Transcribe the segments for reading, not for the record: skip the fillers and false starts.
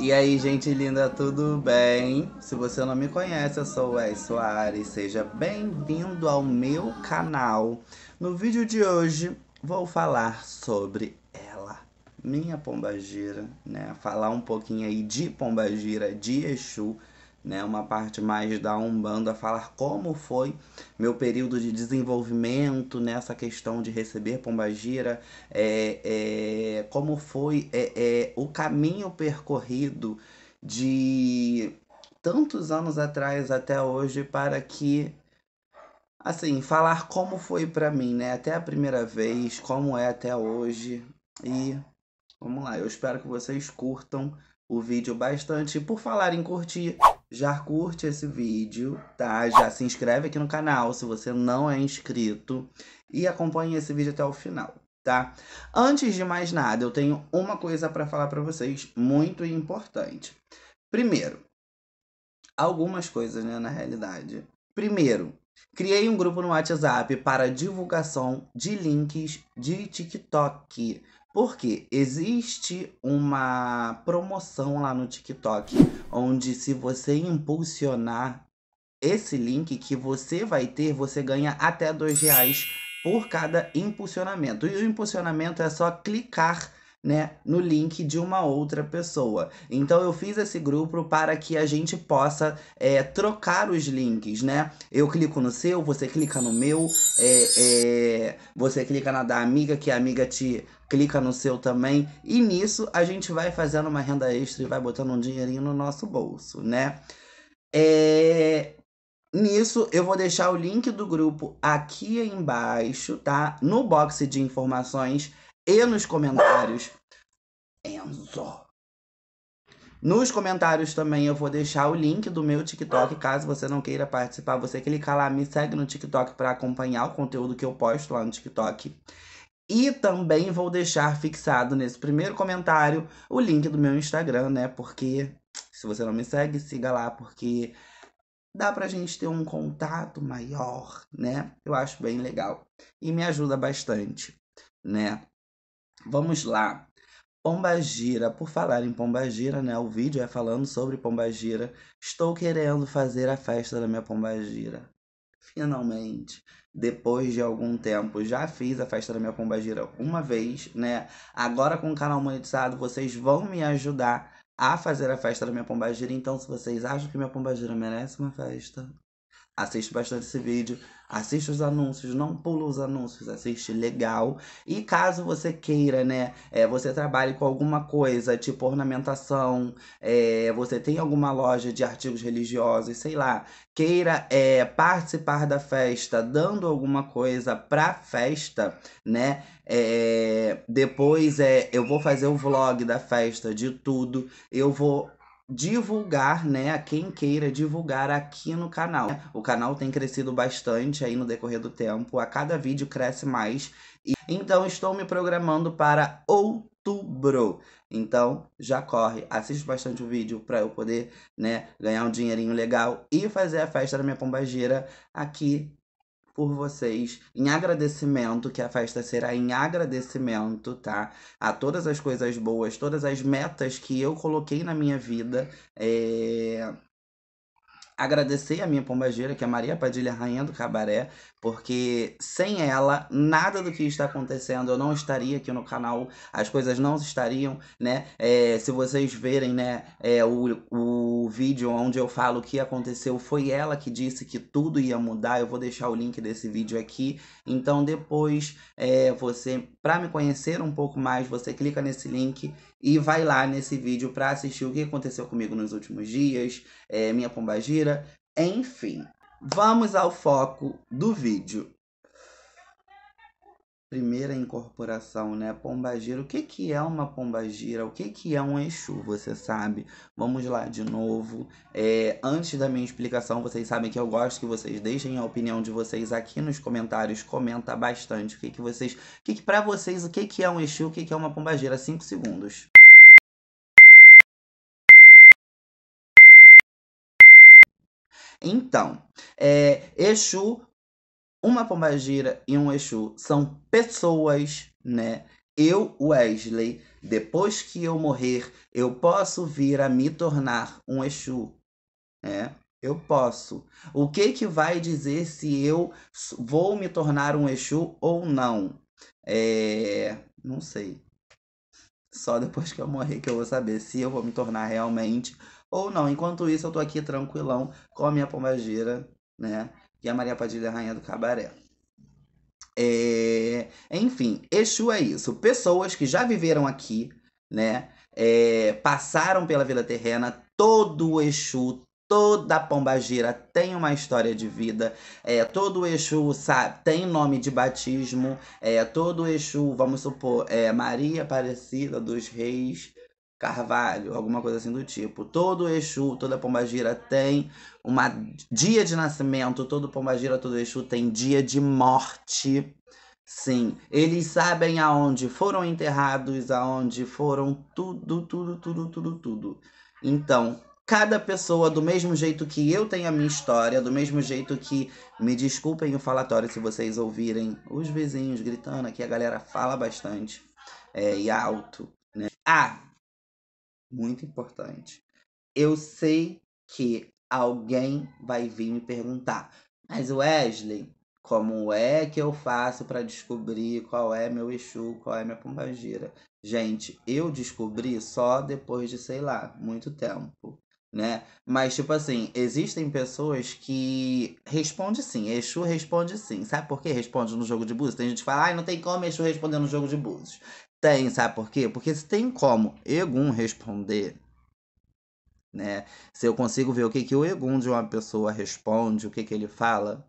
E aí, gente linda, tudo bem? Se você não me conhece, eu sou o Wes Soares. Seja bem-vindo ao meu canal. No vídeo de hoje, vou falar sobre ela, minha Pombagira, né? Falar um pouquinho aí de Pombagira, de Exu, né? Uma parte mais da Umbanda, falar como foi meu período de desenvolvimento nessa questão de receber Pombagira, como foi o caminho percorrido de tantos anos atrás até hoje, para que, assim, falar como foi pra mim, né? Até a primeira vez, como é até hoje. E vamos lá, eu espero que vocês curtam o vídeo bastante. E por falar em curtir, já curte esse vídeo, tá? Já se inscreve aqui no canal se você não é inscrito. E acompanhe esse vídeo até o final, tá? Antes de mais nada, eu tenho uma coisa pra falar pra vocês muito importante. Primeiro, algumas coisas, né, na realidade. Primeiro, criei um grupo no WhatsApp para divulgação de links de TikTok, porque existe uma promoção lá no TikTok, onde se você impulsionar esse link que você vai ter, você ganha até R$2 por cada impulsionamento. E o impulsionamento é só clicar, né, no link de uma outra pessoa. Então eu fiz esse grupo para que a gente possa trocar os links, né? Eu clico no seu, você clica no meu, você clica na da amiga, que a amiga te clica no seu também. E nisso a gente vai fazendo uma renda extra e vai botando um dinheirinho no nosso bolso, né? Nisso, eu vou deixar o link do grupo aqui embaixo, tá? No box de informações e nos comentários, Enzo. Nos comentários também eu vou deixar o link do meu TikTok, caso você não queira participar. Você clica lá, me segue no TikTok para acompanhar o conteúdo que eu posto lá no TikTok. E também vou deixar fixado nesse primeiro comentário o link do meu Instagram, né? Porque se você não me segue, siga lá, porque dá pra gente ter um contato maior, né? Eu acho bem legal e me ajuda bastante, né? Vamos lá, Pombagira. Por falar em Pombagira, né? O vídeo é falando sobre Pombagira. Estou querendo fazer a festa da minha Pombagira. Finalmente, depois de algum tempo, já fiz a festa da minha Pombagira uma vez, né? Agora, com o canal monetizado, vocês vão me ajudar a fazer a festa da minha Pombagira. Então, se vocês acham que minha Pombagira merece uma festa, assiste bastante esse vídeo, assiste os anúncios, não pula os anúncios, assiste legal. E caso você queira, né, você trabalhe com alguma coisa, tipo ornamentação, você tem alguma loja de artigos religiosos, sei lá, queira participar da festa, dando alguma coisa pra festa, né? Depois eu vou fazer o vlog da festa, de tudo, eu vou divulgar, né, a quem queira divulgar aqui no canal. O canal tem crescido bastante aí no decorrer do tempo, a cada vídeo cresce mais. E então estou me programando para outubro. Então já corre, assiste bastante o vídeo para eu poder, né, ganhar um dinheirinho legal e fazer a festa da minha Pombagira aqui por vocês, em agradecimento, que a festa será em agradecimento, tá? A todas as coisas boas, todas as metas que eu coloquei na minha vida. Agradecer a minha Pombagira, que é Maria Padilha, rainha do Cabaré, porque sem ela, nada do que está acontecendo, eu não estaria aqui no canal, as coisas não estariam, né? Se vocês verem, né, o vídeo onde eu falo o que aconteceu, foi ela que disse que tudo ia mudar. Eu vou deixar o link desse vídeo aqui. Então depois, você, pra me conhecer um pouco mais, você clica nesse link e vai lá nesse vídeo pra assistir o que aconteceu comigo nos últimos dias, minha Pombagira. Enfim, vamos ao foco do vídeo. Primeira incorporação, né? Pombagira. O que que é uma Pombagira? O que que é um Exu? Você sabe? Vamos lá de novo. Antes da minha explicação, vocês sabem que eu gosto que vocês deixem a opinião de vocês aqui nos comentários. Comenta bastante o que que vocês, pra vocês, o que que é um Exu, o que que é uma Pombagira. 5 segundos. Então, Exu, uma Pombagira e um Exu são pessoas, né? Eu, Wesley, depois que eu morrer, eu posso vir a me tornar um Exu. É, eu posso. O que que vai dizer se eu vou me tornar um Exu ou não? Não sei. Só depois que eu morrer que eu vou saber se eu vou me tornar realmente ou não. Enquanto isso, eu tô aqui tranquilão com a minha pombagira, né? E a Maria Padilha, rainha do cabaré. Enfim, Exu é isso. Pessoas que já viveram aqui, né? Passaram pela vida terrena. Todo Exu, toda pombagira tem uma história de vida. Todo Exu sabe, tem nome de batismo. Todo Exu, vamos supor, Maria Aparecida dos Reis Carvalho, alguma coisa assim do tipo. Todo Exu, toda pombagira tem uma dia de nascimento. Todo pombagira, todo Exu tem dia de morte. Sim, eles sabem aonde foram enterrados, aonde foram tudo. Então, cada pessoa, do mesmo jeito que eu tenho a minha história, do mesmo jeito que... Me desculpem o falatório se vocês ouvirem os vizinhos gritando aqui, a galera fala bastante e alto, né? Muito importante. Eu sei que alguém vai vir me perguntar, mas Wesley, como é que eu faço para descobrir qual é meu Exu, qual é minha pombagira? Gente, eu descobri só depois de, sei lá, muito tempo, né? Mas, tipo assim, existem pessoas que respondem sim, Exu responde sim. Sabe por que responde no jogo de Búzios? Tem gente que fala, ai, não tem como Exu responder no jogo de Búzios. Tem, sabe por quê? Porque se tem como Egun responder, né? Se eu consigo ver o que o Egun de uma pessoa responde, o que ele fala,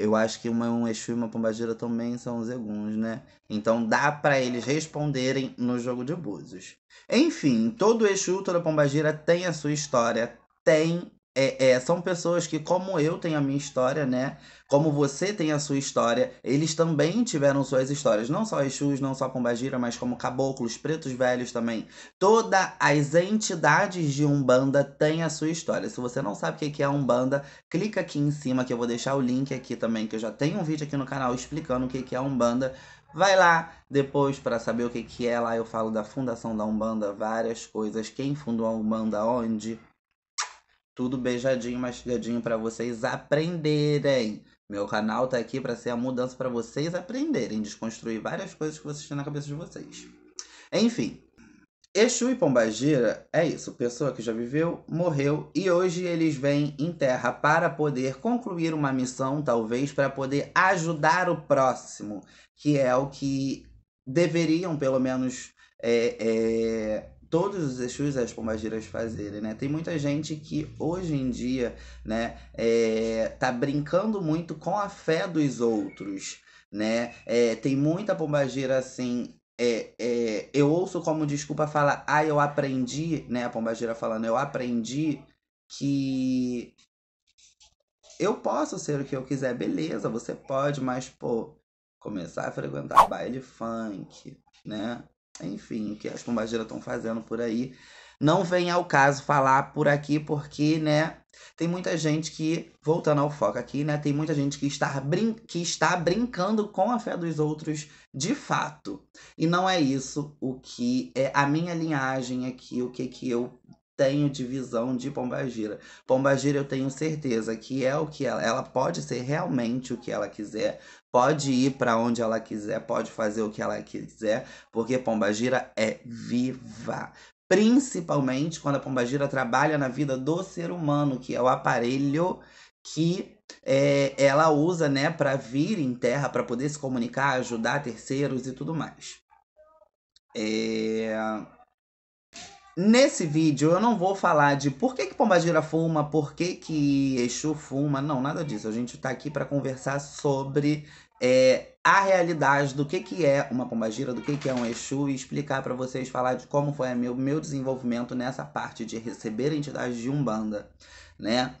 eu acho que um Exu e uma pombagira também são os Eguns, né? Então dá pra eles responderem no jogo de Búzios. Enfim, todo Exu, toda pombagira tem a sua história, tem... são pessoas que, como eu tenho a minha história, né? Como você tem a sua história, eles também tiveram suas histórias. Não só Exus, não só pombagira, mas como caboclos, pretos velhos também. Todas as entidades de Umbanda têm a sua história. Se você não sabe o que é Umbanda, clica aqui em cima que eu vou deixar o link aqui também, que eu já tenho um vídeo aqui no canal explicando o que é Umbanda. Vai lá depois para saber o que é. Lá eu falo da fundação da Umbanda, várias coisas. Quem fundou a Umbanda, onde... Tudo beijadinho, mastigadinho para vocês aprenderem. Meu canal tá aqui para ser a mudança para vocês aprenderem, desconstruir várias coisas que vocês têm na cabeça de vocês. Enfim, Exu e pombagira é isso. Pessoa que já viveu, morreu e hoje eles vêm em terra para poder concluir uma missão, talvez, para poder ajudar o próximo, que é o que deveriam, pelo menos, todos os Exus e as pombagiras fazerem, né? Tem muita gente que hoje em dia, né, tá brincando muito com a fé dos outros, né? Tem muita pombagira assim, eu ouço como desculpa falar, eu aprendi, né? A pombagira falando, eu aprendi que eu posso ser o que eu quiser. Beleza, você pode, mas, pô, começar a frequentar baile funk, né? Enfim, o que as pombagiras estão fazendo por aí. Não vem ao caso falar por aqui, porque, né, tem muita gente que, voltando ao foco aqui, né, tem muita gente que está brincando com a fé dos outros de fato. E não é isso o que é a minha linhagem aqui, o que eu tenho de visão de pombagira. Pombagira, eu tenho certeza que é o que ela pode ser realmente o que ela quiser. Pode ir para onde ela quiser, pode fazer o que ela quiser, porque pombagira é viva. Principalmente quando a pombagira trabalha na vida do ser humano, que é o aparelho que ela usa, né, para vir em terra, para poder se comunicar, ajudar terceiros e tudo mais. Nesse vídeo eu não vou falar de por que pombagira fuma, por que Exu fuma, não, nada disso. A gente tá aqui para conversar sobre a realidade do que é uma pombagira, do que é um Exu, e explicar para vocês, falar de como foi meu desenvolvimento nessa parte de receber entidades de Umbanda, né?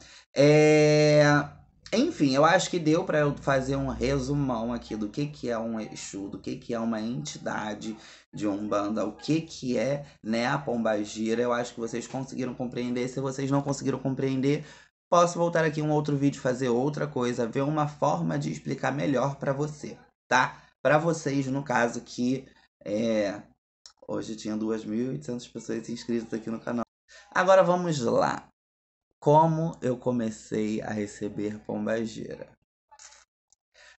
Enfim, eu acho que deu para eu fazer um resumão aqui do que é um Exu, do que é uma entidade de Umbanda, o que é, né, a pombagira. Eu acho que vocês conseguiram compreender. Se vocês não conseguiram compreender, posso voltar aqui em um outro vídeo, fazer outra coisa, ver uma forma de explicar melhor para você, tá? para vocês, no caso, que hoje tinha 2.800 pessoas inscritas aqui no canal. Agora vamos lá. Como eu comecei a receber pombagira?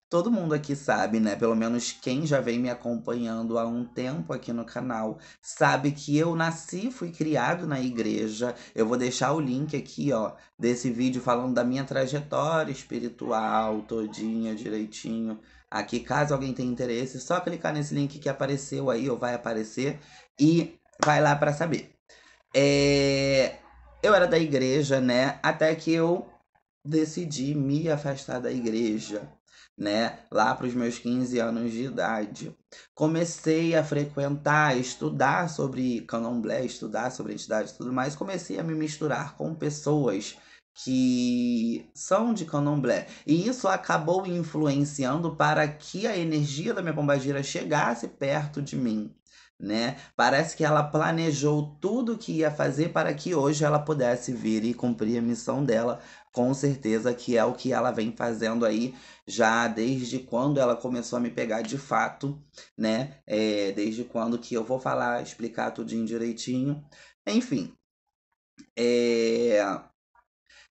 Todo mundo aqui sabe, né? Pelo menos quem já vem me acompanhando há um tempo aqui no canal sabe que eu nasci e fui criado na igreja. Eu vou deixar o link aqui, ó, desse vídeo falando da minha trajetória espiritual todinha, direitinho. Aqui, caso alguém tenha interesse, é só clicar nesse link que apareceu aí, ou vai aparecer, e vai lá pra saber. Eu era da igreja, né? Até que eu decidi me afastar da igreja, né? Lá para os meus 15 anos de idade. Comecei a frequentar, estudar sobre candomblé, estudar sobre entidades e tudo mais. Comecei a me misturar com pessoas que são de candomblé. E isso acabou influenciando para que a energia da minha pombagira chegasse perto de mim, né? Parece que ela planejou tudo o que ia fazer para que hoje ela pudesse vir e cumprir a missão dela. Com certeza que é o que ela vem fazendo aí já desde quando ela começou a me pegar de fato, né? Desde quando que eu vou falar, explicar tudinho direitinho. Enfim,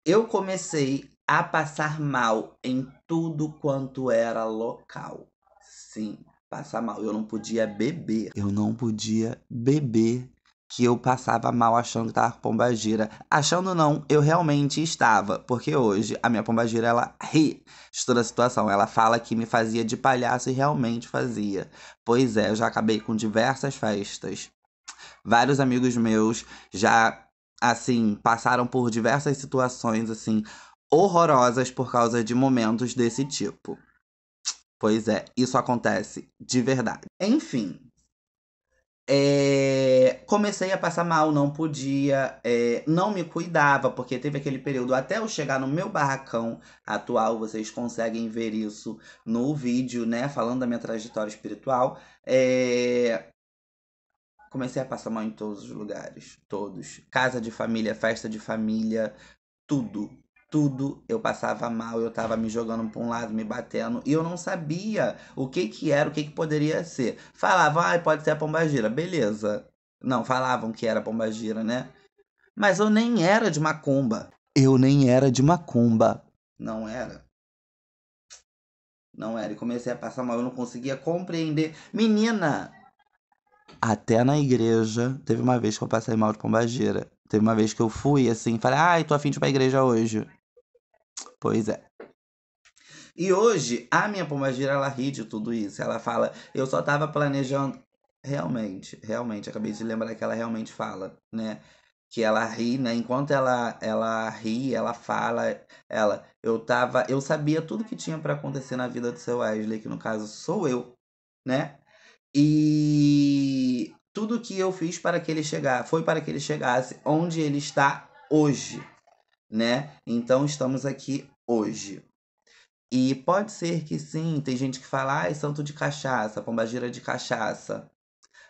eu comecei a passar mal em tudo quanto era local. Sim, passar mal. Eu não podia beber. Eu não podia beber, que eu passava mal achando que estava com pombagira. Achando não, eu realmente estava. Porque hoje a minha pombagira, ela ri de toda a situação. Ela fala que me fazia de palhaço e realmente fazia. Pois é, eu já acabei com diversas festas. Vários amigos meus já, assim, passaram por diversas situações, assim, horrorosas por causa de momentos desse tipo. Pois é, isso acontece de verdade. Enfim, comecei a passar mal, não podia, não me cuidava, porque teve aquele período até eu chegar no meu barracão atual, vocês conseguem ver isso no vídeo, né, falando da minha trajetória espiritual. Comecei a passar mal em todos os lugares, todos. Casa de família, festa de família, tudo. Tudo eu passava mal, eu tava me jogando pra um lado, me batendo. E eu não sabia o que que era, o que que poderia ser. Falavam, ah, pode ser a pombagira, beleza. Não, falavam que era pombagira, né? Mas eu nem era de macumba. Eu nem era de macumba. Não era. Não era. E comecei a passar mal, eu não conseguia compreender. Menina! Até na igreja, teve uma vez que eu passei mal de pombagira. Teve uma vez que eu fui, assim, falei, ai, tô afim de ir pra igreja hoje. Pois é. E hoje, a minha pombagira, ela ri de tudo isso. Ela fala, eu só tava planejando... Realmente, acabei de lembrar que ela realmente fala, né? Que ela ri, né? Enquanto ela ri, ela fala, eu sabia tudo que tinha pra acontecer na vida do seu Wesley, que no caso sou eu, né? E tudo que eu fiz para que ele chegasse, foi para que ele chegasse onde ele está hoje, né? Então estamos aqui hoje. E pode ser que sim, tem gente que fala, ah, é santo de cachaça, pombagira de cachaça.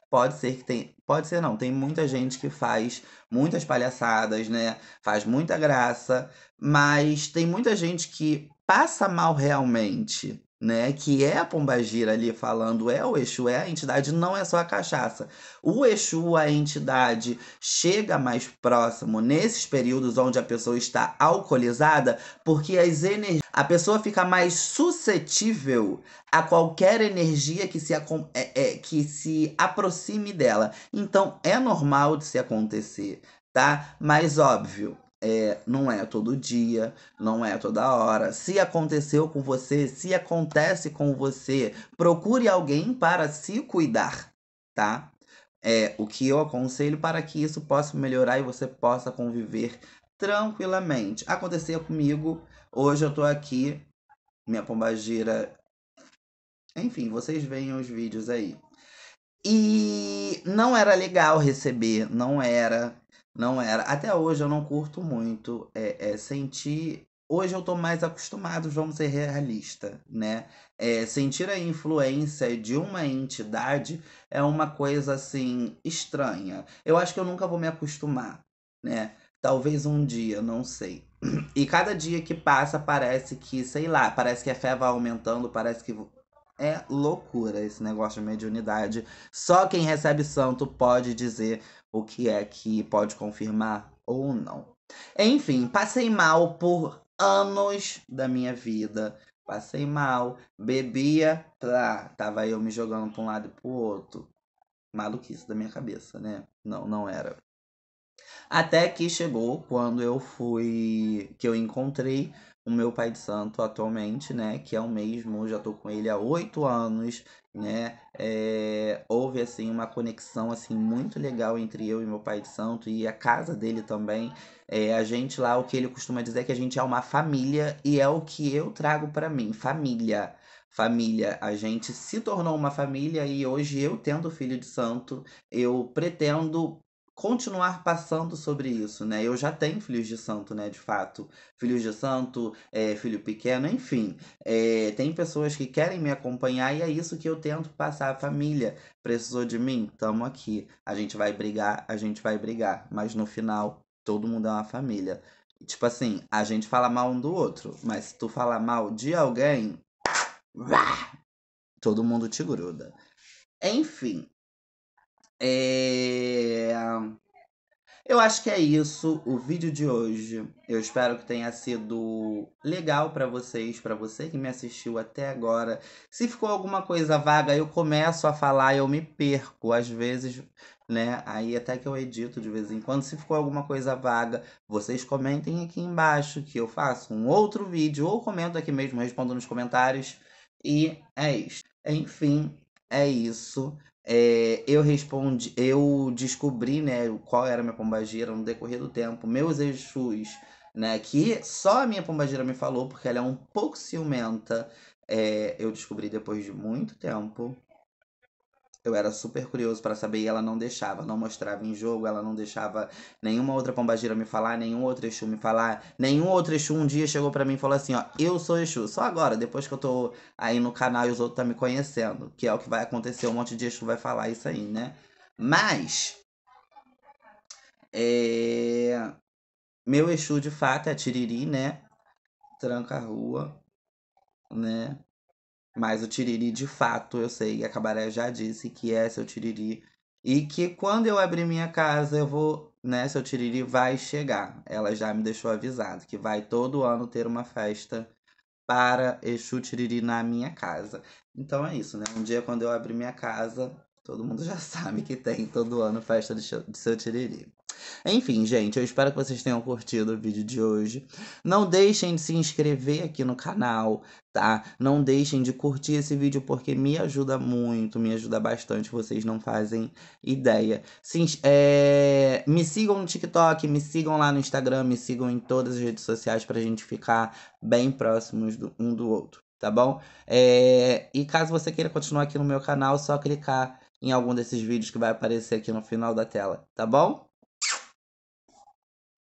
Pode ser que tem, pode ser não, tem muita gente que faz muitas palhaçadas, né? Faz muita graça, mas tem muita gente que passa mal realmente, né, que é a pombagira ali falando, é o Exu, é a entidade, não é só a cachaça. O Exu, a entidade, chega mais próximo nesses períodos onde a pessoa está alcoolizada, porque as energias, a pessoa fica mais suscetível a qualquer energia que se aproxime dela. Então é normal de se acontecer, tá? Mas óbvio, não é todo dia, não é toda hora. Se aconteceu com você, se acontece com você, procure alguém para se cuidar, tá? É o que eu aconselho para que isso possa melhorar e você possa conviver tranquilamente. Acontecia comigo, hoje eu tô aqui, minha pombagira... Enfim, vocês veem os vídeos aí. E não era legal receber, não era... Não era. Até hoje eu não curto muito sentir... Hoje eu tô mais acostumado, vamos ser realista, né? Sentir a influência de uma entidade é uma coisa, assim, estranha. Eu acho que eu nunca vou me acostumar, né? Talvez um dia, não sei. E cada dia que passa parece que, sei lá, parece que a fé vai aumentando, parece que É loucura esse negócio de mediunidade. Só quem recebe santo pode dizer o que é que pode confirmar ou não. Enfim, passei mal por anos da minha vida. Passei mal, bebia, tava eu me jogando pra um lado e pro outro. Maluquice da minha cabeça, né? Não era. Até que chegou quando que eu encontrei o meu pai de santo atualmente, né? Que é o mesmo, já tô com ele há 8 anos, né? Houve, assim, uma conexão, assim, muito legal entre eu e meu pai de santo e a casa dele também. A gente lá, o que ele costuma dizer é que a gente é uma família e é o que eu trago pra mim, família. Família, a gente se tornou uma família e hoje eu tendo filho de santo, eu pretendo continuar passando sobre isso, né? Eu já tenho filhos de santo, né? De fato, filhos de santo, filho pequeno, enfim. Tem pessoas que querem me acompanhar e é isso que eu tento passar. A família precisou de mim? Tamo aqui. A gente vai brigar. Mas no final, todo mundo é uma família. Tipo assim, a gente fala mal um do outro, mas se tu falar mal de alguém, todo mundo te gruda. Enfim. Eu acho que é isso o vídeo de hoje. Eu espero que tenha sido legal pra vocês, pra você que me assistiu até agora. Se ficou alguma coisa vaga, eu começo a falar e eu me perco. Às vezes, né? Aí até que eu edito de vez em quando. Se ficou alguma coisa vaga, vocês comentem aqui embaixo que eu faço um outro vídeo. Ou comento aqui mesmo, respondo nos comentários. E é isso. Enfim, é isso. Eu descobri, né, qual era a minha pombagira no decorrer do tempo, meus Exus, né, que só a minha pombagira me falou, porque ela é um pouco ciumenta, eu descobri depois de muito tempo, eu era super curioso pra saber e ela não deixava, não mostrava em jogo, ela não deixava nenhuma outra pombagira me falar, nenhum outro Exu me falar, nenhum outro Exu um dia chegou pra mim e falou assim, ó, eu sou Exu, só agora, depois que eu tô aí no canal e os outros tá me conhecendo, que é o que vai acontecer, um monte de Exu vai falar isso aí, né? Mas, meu Exu de fato é Tiriri, né? Tranca a rua, né? Mas o Tiriri, de fato, eu sei, a Cabaré já disse que é seu Tiriri. E que quando eu abrir minha casa, eu vou, né, seu Tiriri vai chegar. Ela já me deixou avisado que vai todo ano ter uma festa para Exu Tiriri na minha casa. Então é isso, né? Um dia quando eu abrir minha casa, todo mundo já sabe que tem todo ano festa de seu Tiriri. Enfim, gente, eu espero que vocês tenham curtido o vídeo de hoje. Não deixem de se inscrever aqui no canal, tá? Não deixem de curtir esse vídeo porque me ajuda muito, me ajuda bastante. Vocês não fazem ideia. Me sigam no TikTok, me sigam lá no Instagram, me sigam em todas as redes sociais pra gente ficar bem próximos um do outro, tá bom? E caso você queira continuar aqui no meu canal, é só clicar em algum desses vídeos que vai aparecer aqui no final da tela, tá bom?